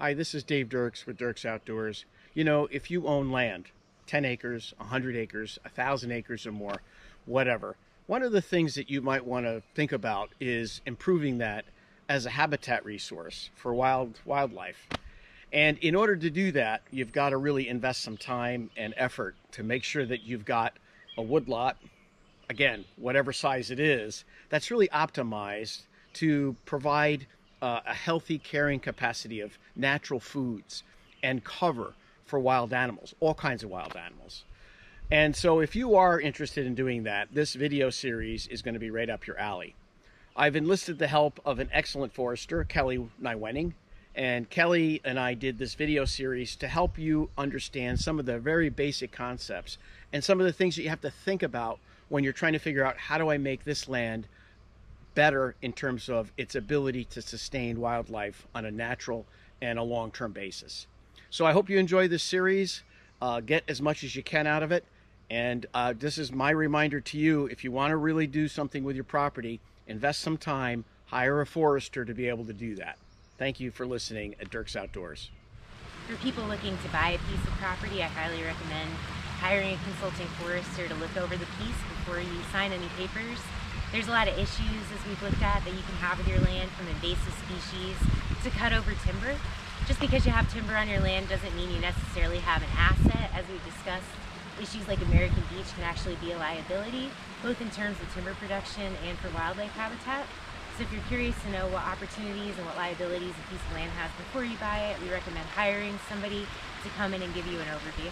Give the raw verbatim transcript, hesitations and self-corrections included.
Hi, this is Dave Dirks with Dirks Outdoors. You know, if you own land, ten acres, one hundred acres, one thousand acres or more, whatever, one of the things that you might want to think about is improving that as a habitat resource for wild wildlife. And in order to do that, you've got to really invest some time and effort to make sure that you've got a woodlot, again, whatever size it is, that's really optimized to provide Uh, a healthy carrying capacity of natural foods and cover for wild animals, all kinds of wild animals. And so if you are interested in doing that, this video series is going to be right up your alley. I've enlisted the help of an excellent forester, Kelly Nywening, and Kelly and I did this video series to help you understand some of the very basic concepts and some of the things that you have to think about when you're trying to figure out, how do I make this land better in terms of its ability to sustain wildlife on a natural and a long-term basis. So I hope you enjoy this series. Uh, get as much as you can out of it. And uh, this is my reminder to you, if you want to really do something with your property, invest some time, hire a forester to be able to do that. Thank you for listening at Dirks Outdoors. For people looking to buy a piece of property, I highly recommend hiring a consulting forester to look over the piece before you sign any papers. There's a lot of issues, as we've looked at, that you can have with your land, from invasive species to cut over timber. Just because you have timber on your land doesn't mean you necessarily have an asset. As we've discussed, issues like American beech can actually be a liability, both in terms of timber production and for wildlife habitat. So if you're curious to know what opportunities and what liabilities a piece of land has before you buy it, we recommend hiring somebody to come in and give you an overview.